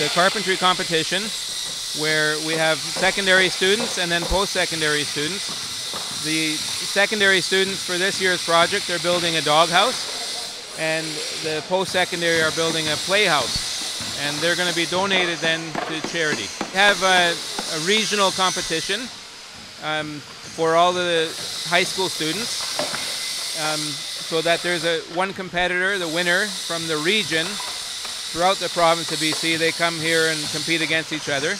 the carpentry competition, where we have secondary students and then post-secondary students. The secondary students for this year's project, they're building a doghouse, and the post-secondary are building a playhouse, and they're going to be donated then to charity. We have a regional competition for all the high school students, so that there's one competitor, the winner from the region throughout the province of BC. They come here and compete against each other.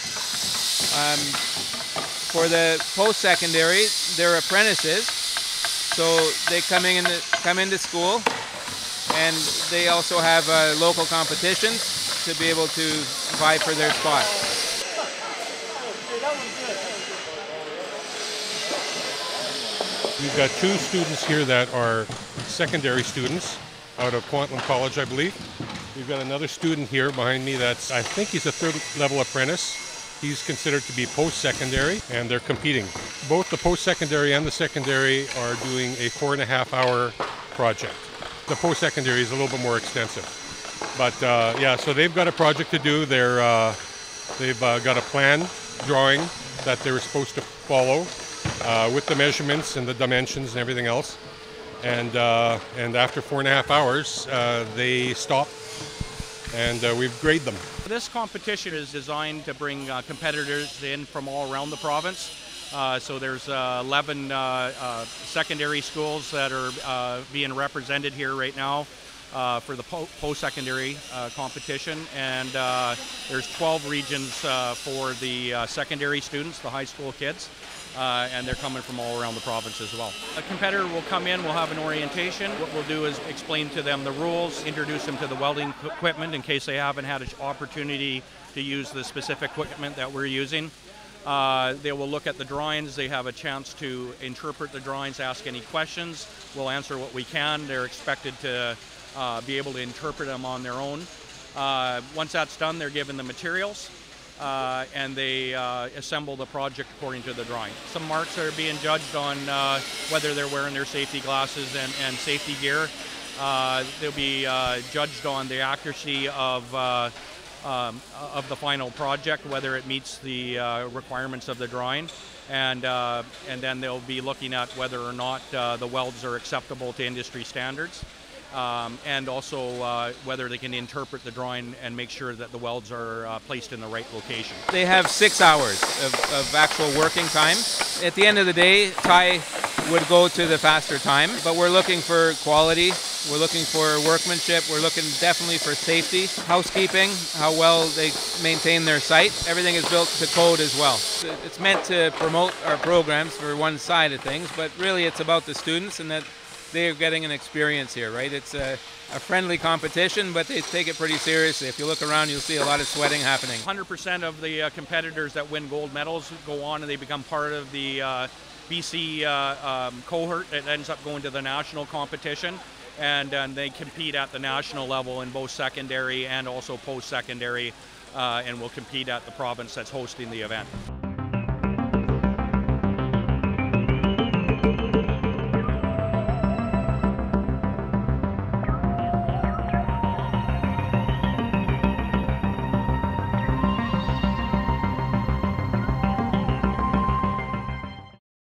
For the post-secondary, they're apprentices, so they come into school, and they also have local competitions to be able to vie for their spot. We've got two students here that are secondary students out of Kwantlen College, I believe. We've got another student here behind me that's, I think he's a third-level apprentice. He's considered to be post-secondary, and they're competing. Both the post-secondary and the secondary are doing a 4.5-hour project. The post-secondary is a little bit more extensive. But yeah, so they've got a project to do. They've got a plan drawing that they were supposed to follow with the measurements and the dimensions and everything else. And after 4.5 hours, they stop, and we've graded them. This competition is designed to bring competitors in from all around the province. So there's 11 secondary schools that are being represented here right now for the post-secondary competition, and there's 12 regions for the secondary students, the high school kids. And they're coming from all around the province as well. A competitor will come in, we'll have an orientation. What we'll do is explain to them the rules, introduce them to the welding equipment in case they haven't had an opportunity to use the specific equipment that we're using. They will look at the drawings, they have a chance to interpret the drawings, ask any questions. We'll answer what we can. They're expected to be able to interpret them on their own. Once that's done, they're given the materials. And they assemble the project according to the drawing. Some marks are being judged on whether they're wearing their safety glasses and safety gear. They'll be judged on the accuracy of the final project, whether it meets the requirements of the drawing. And then they'll be looking at whether or not the welds are acceptable to industry standards. And also whether they can interpret the drawing and make sure that the welds are placed in the right location. They have 6 hours of actual working time. At the end of the day, Ty would go to the faster time, but we're looking for quality, we're looking for workmanship, we're looking definitely for safety, housekeeping, how well they maintain their site. Everything is built to code as well. It's meant to promote our programs for one side of things, but really it's about the students and that they're getting an experience here, right? It's a friendly competition, but they take it pretty seriously. If you look around, you'll see a lot of sweating happening. 100% of the competitors that win gold medals go on and they become part of the BC cohort that ends up going to the national competition. And they compete at the national level in both secondary and also post-secondary, and will compete at the province that's hosting the event.